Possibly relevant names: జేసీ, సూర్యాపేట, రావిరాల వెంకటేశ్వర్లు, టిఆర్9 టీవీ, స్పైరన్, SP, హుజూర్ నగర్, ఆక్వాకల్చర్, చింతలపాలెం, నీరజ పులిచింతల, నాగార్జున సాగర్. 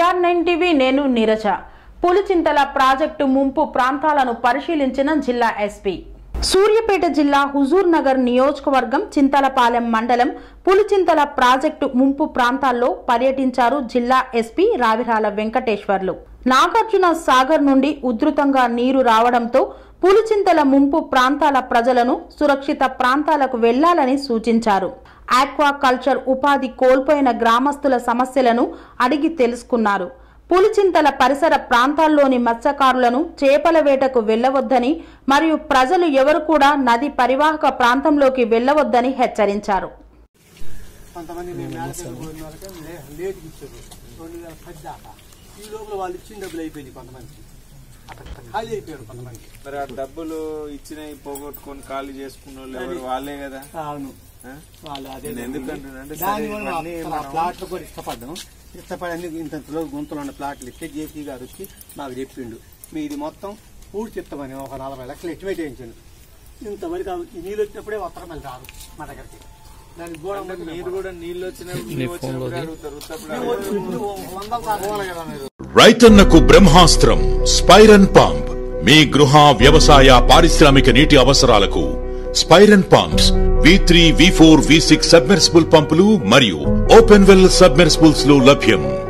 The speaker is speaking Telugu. టిఆర్9 టీవీ నేను నీరజ. పులిచింతల ప్రాజెక్టు ముంపు ప్రాంతాలను పరిశీలించిన జిల్లా ఎస్పీ. సూర్యాపేట జిల్లా హుజూర్ నగర్ నియోజకవర్గం చింతలపాలెం మండలం పులిచింతల ప్రాజెక్టు ముంపు ప్రాంతాల్లో పర్యటించారు జిల్లా ఎస్పీ రావిరాల వెంకటేశ్వర్లు. నాగార్జున సాగర్ నుండి ఉధృతంగా నీరు రావడంతో పులిచింతల ముంపు ప్రాంతాల ప్రజలను సురక్షిత ప్రాంతాలకు వెళ్లాలని సూచించారు. ఆక్వాకల్చర్ ఉపాధి కోల్పోయిన గ్రామస్తుల సమస్యలను అడిగి తెలుసుకున్నారు. పులిచింతల పరిసర ప్రాంతాల్లోని మత్స్యకారులను చేపల వేటకు వెళ్లవద్దని మరియు ప్రజలు ఎవరు కూడా నది పరివాహక ప్రాంతంలోకి వెళ్లవద్దని హెచ్చరించారు. మరి ఆ డబ్బులు ఇచ్చిన పోగొట్టుకొని ఖాళీ చేసుకున్న వాళ్ళే కదా. అవును, ప్లాట్లు కూడా ఇష్టపడ్డాం. ఇష్టపడి ఇంతలో గుంతలో ఉన్న ప్లాట్లు ఇస్తే జేసీ గారు వచ్చి మాకు చెప్పిండు, మీ ఇది మొత్తం పూర్తి చెప్తామని ఒక 40 లక్షలు ఎస్టిమేట్ చేయించండి. ఇంతవరకు నీళ్ళు వచ్చినప్పుడే వస్తారు, మళ్ళీ రాదు మా దగ్గరికి. దానికి మీరు కూడా నీళ్ళు వచ్చినప్పుడు రైతన్నకు బ్రహ్మాస్త్రం స్పైరన్ పంప్. మీ గృహ, వ్యవసాయ, పారిశ్రామిక నీటి అవసరాలకు స్పైరన్ pumps V3, V4, V6 submersible పంపులు మరియు ఓపెన్ వెల్ సబ్మెర్సిబుల్స్ లో లభ్యం.